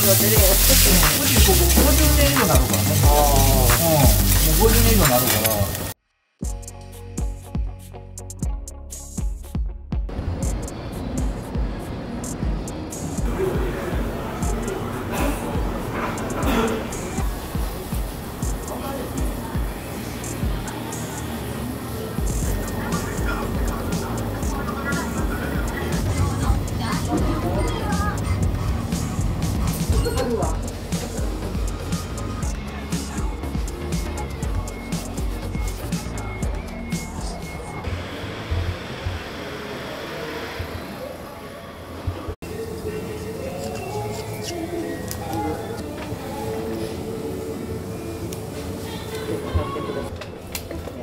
ことだってね、50年以上になるからね。もう50年以上になるから。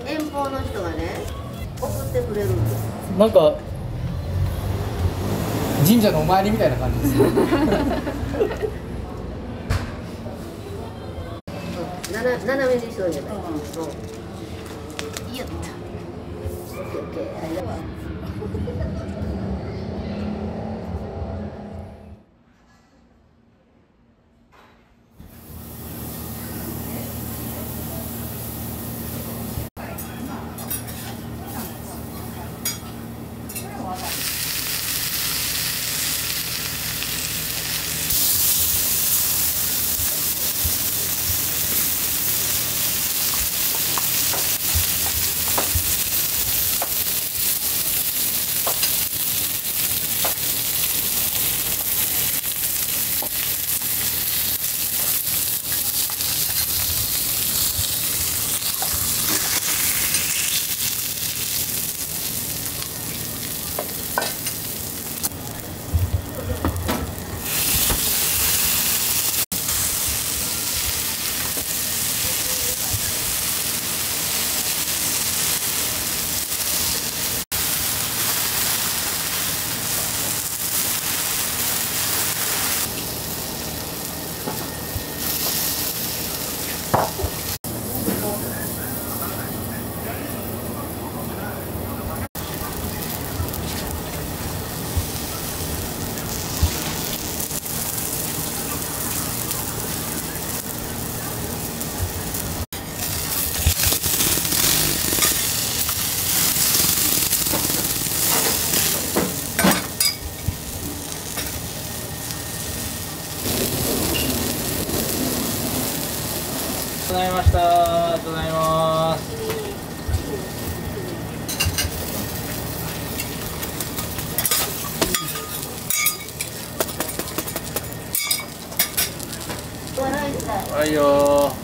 遠方の人がね、送ってくれるんです。なんか神社のお参りみたいな感じです。斜めにしといて。そう。いや。ありがとう。ありがとうございました。ありがとうございます。はいよー。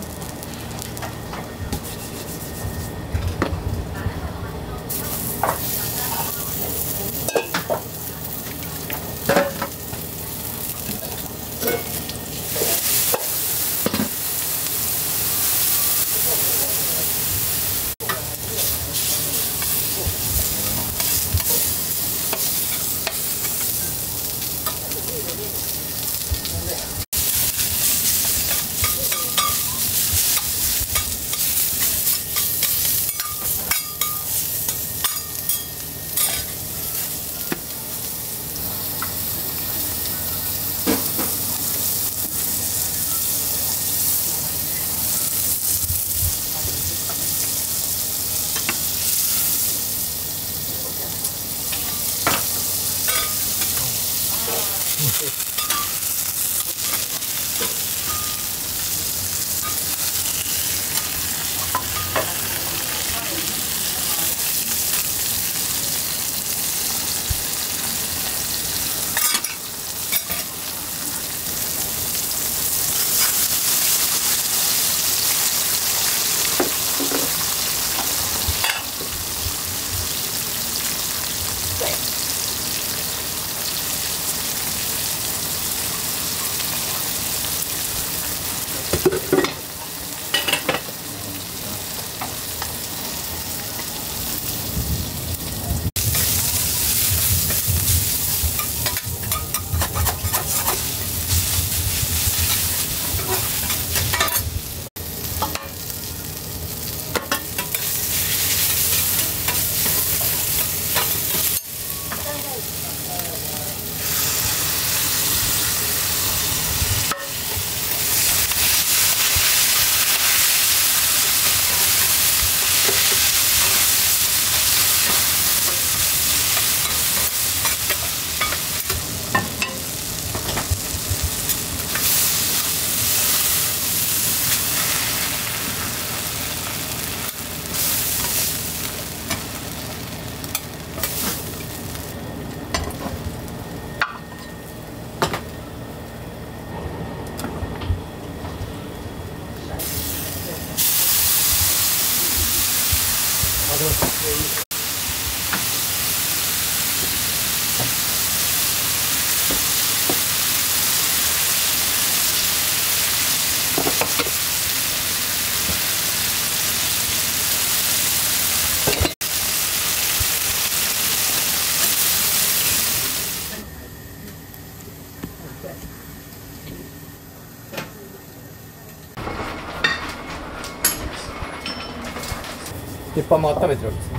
鉄板も温めてるわけですね。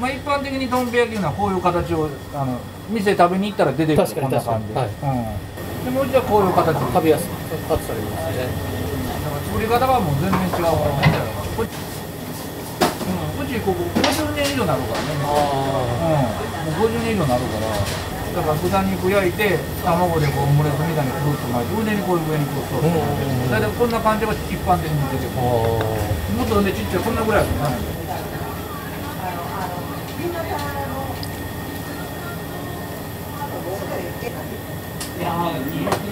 まあ一般的にどん兵衛っていうのはこういう形を店食べに行ったら出てくるこんな感じで、はい、でもう一度はこういう形で食べやすくカットされるんですね。だから作り方はもう全然違うものだからうちここ50年以上になるからね。もう50年以上になるから。だから豚肉焼いて卵でこうオムレツみたいにくるっと巻いて腕にこういう上にくるっと大体こんな感じが一般的に出てくる。もっとねちっちゃいこんなぐらいしかない。いやー